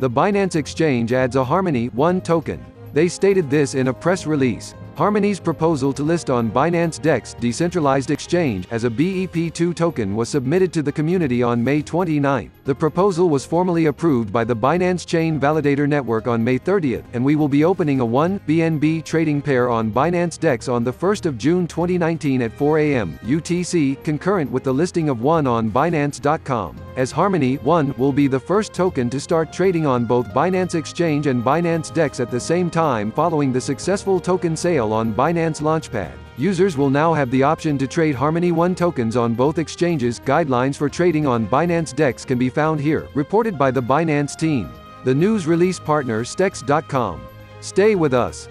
The Binance exchange adds a Harmony One token. They stated this in a press release. Harmony's proposal to list on Binance Dex decentralized exchange as a BEP2 token was submitted to the community on May 29. The proposal was formally approved by the Binance Chain Validator Network on May 30, and we will be opening a ONE BNB trading pair on Binance Dex on the 1st of June 2019 at 4 a.m. UTC, concurrent with the listing of ONE on Binance.com. As Harmony One will be the first token to start trading on both Binance Exchange and Binance Dex at the same time following the successful token sale on Binance Launchpad. Users will now have the option to trade Harmony One tokens on both exchanges. Guidelines for trading on Binance Dex can be found here, reported by the Binance team. The news release partner Stex.com. Stay with us.